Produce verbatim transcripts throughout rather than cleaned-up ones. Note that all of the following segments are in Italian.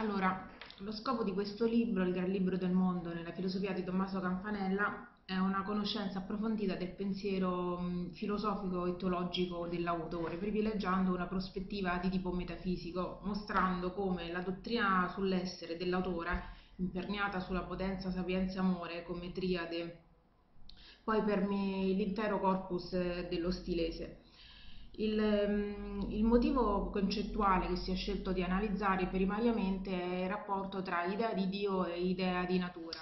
Allora, lo scopo di questo libro, il Gran Libro del Mondo, nella filosofia di Tommaso Campanella, è una conoscenza approfondita del pensiero filosofico e teologico dell'autore, privilegiando una prospettiva di tipo metafisico, mostrando come la dottrina sull'essere dell'autore, imperniata sulla potenza, sapienza, amore, come triade, poi permea l'intero corpus dello stilese. Il, il motivo concettuale che si è scelto di analizzare primariamente è il rapporto tra idea di Dio e idea di natura.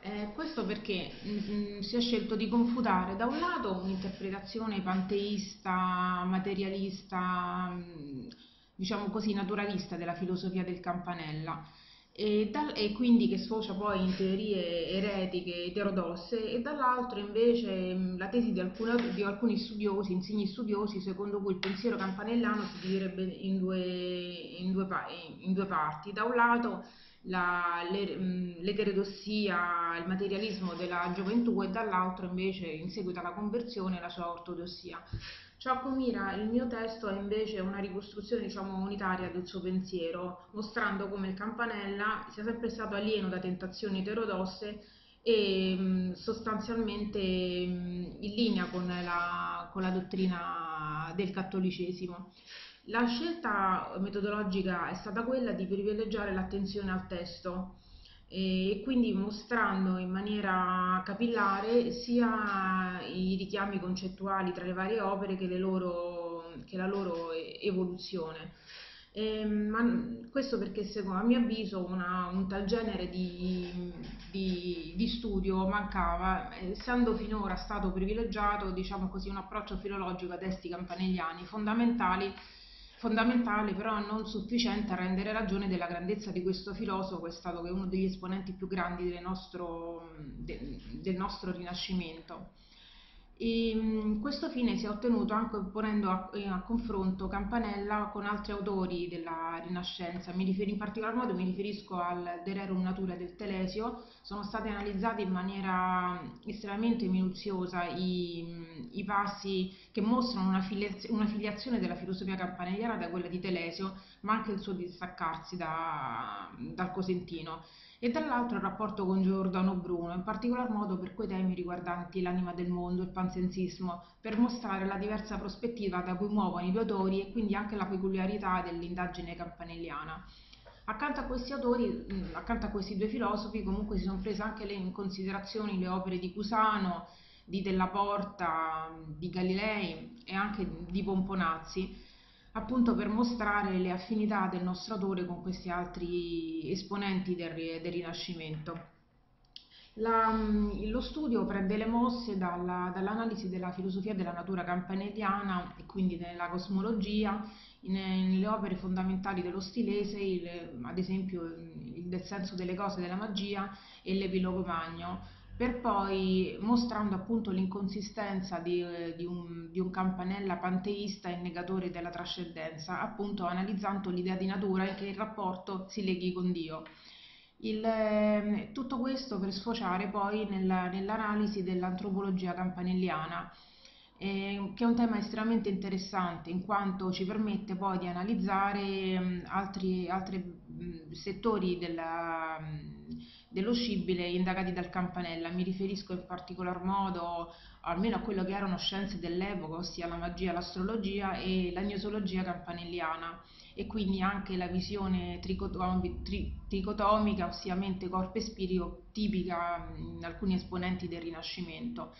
Eh, questo perché mh, si è scelto di confutare da un lato un'interpretazione panteista, materialista, mh, diciamo così naturalista della filosofia del Campanella, e, dal, e quindi che sfocia poi in teorie eretiche eterodosse, e dall'altro invece mh, la tesi di, alcune, di alcuni studiosi, insigni studiosi, secondo cui il pensiero campanellano si dividerebbe in due, in due, in due parti. Da un lato l'eterodossia, il materialismo della gioventù, e dall'altro invece, in seguito alla conversione, la sua ortodossia. Ciò che mira il mio testo è invece una ricostruzione, diciamo, unitaria del suo pensiero, mostrando come il Campanella sia sempre stato alieno da tentazioni eterodosse e mh, sostanzialmente mh, in linea con la, con la dottrina del cattolicesimo. La scelta metodologica è stata quella di privilegiare l'attenzione al testo e quindi mostrando in maniera capillare sia i richiami concettuali tra le varie opere che, le loro, che la loro evoluzione. E, ma questo perché secondo, a mio avviso una, un tal genere di, di, di studio mancava, essendo finora stato privilegiato, diciamo così, un approccio filologico a testi campanelliani fondamentali fondamentale però non sufficiente a rendere ragione della grandezza di questo filosofo, è stato che uno degli esponenti più grandi del nostro, de, del nostro Rinascimento. E questo fine si è ottenuto anche ponendo a, a confronto Campanella con altri autori della Rinascenza. Mi rifer, in particolar modo mi riferisco al De Rerum Natura del Telesio. Sono stati analizzati in maniera estremamente minuziosa i, i passi che mostrano una, filiazio, una filiazione della filosofia campanelliana da quella di Telesio, ma anche il suo distaccarsi da, dal Cosentino, e dall'altro il rapporto con Giordano Bruno, in particolar modo per quei temi riguardanti l'anima del mondo, il pansensismo, per mostrare la diversa prospettiva da cui muovono i due autori e quindi anche la peculiarità dell'indagine campanelliana. Accanto a questi autori, accanto a questi due filosofi, comunque si sono prese anche le, in considerazione le opere di Cusano, di Della Porta, di Galilei e anche di Pomponazzi, appunto per mostrare le affinità del nostro autore con questi altri esponenti del, del Rinascimento. La, lo studio prende le mosse dalla, dall'analisi della filosofia della natura campanelliana e quindi della cosmologia, nelle opere fondamentali dello stilese, il, ad esempio il del senso delle cose della magia e l'epilogo magno, per poi mostrando appunto l'inconsistenza di, di, un, di un Campanella panteista e negatore della trascendenza, appunto analizzando l'idea di natura e che il rapporto si leghi con Dio. Il, tutto questo per sfociare poi nella, nell'analisi dell'antropologia campanelliana, eh, che è un tema estremamente interessante in quanto ci permette poi di analizzare altri, altri settori della dello scibile indagati dal Campanella. Mi riferisco in particolar modo almeno a quello che erano scienze dell'epoca, ossia la magia, l'astrologia e la gnosologia campanelliana, e quindi anche la visione tricotomi, tri, tricotomica, ossia mente, corpo e spirito, tipica in alcuni esponenti del Rinascimento.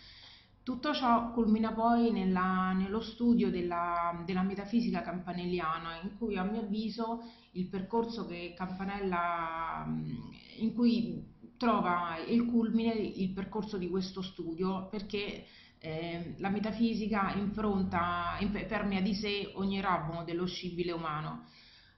Tutto ciò culmina poi nella, nello studio della, della metafisica campanelliana, in cui a mio avviso il percorso che Campanella, in cui trova il culmine il percorso di questo studio, perché eh, la metafisica impronta, permea di sé ogni ramo dello scibile umano.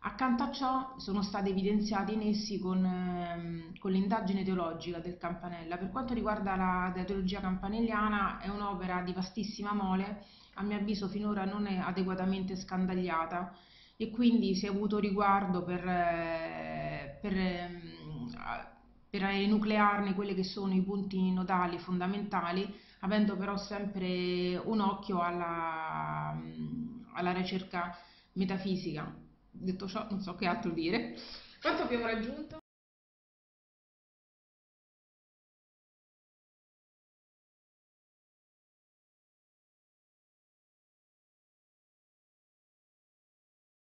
Accanto a ciò sono stati evidenziati in essi con, ehm, con l'indagine teologica del Campanella. Per quanto riguarda la, la teologia campanelliana, è un'opera di vastissima mole, a mio avviso finora non è adeguatamente scandagliata, e quindi si è avuto riguardo per, eh, per, ehm, per enuclearne quelli che sono i punti nodali fondamentali, avendo però sempre un occhio alla, alla ricerca metafisica. Detto ciò, non so che altro dire. Quanto abbiamo raggiunto?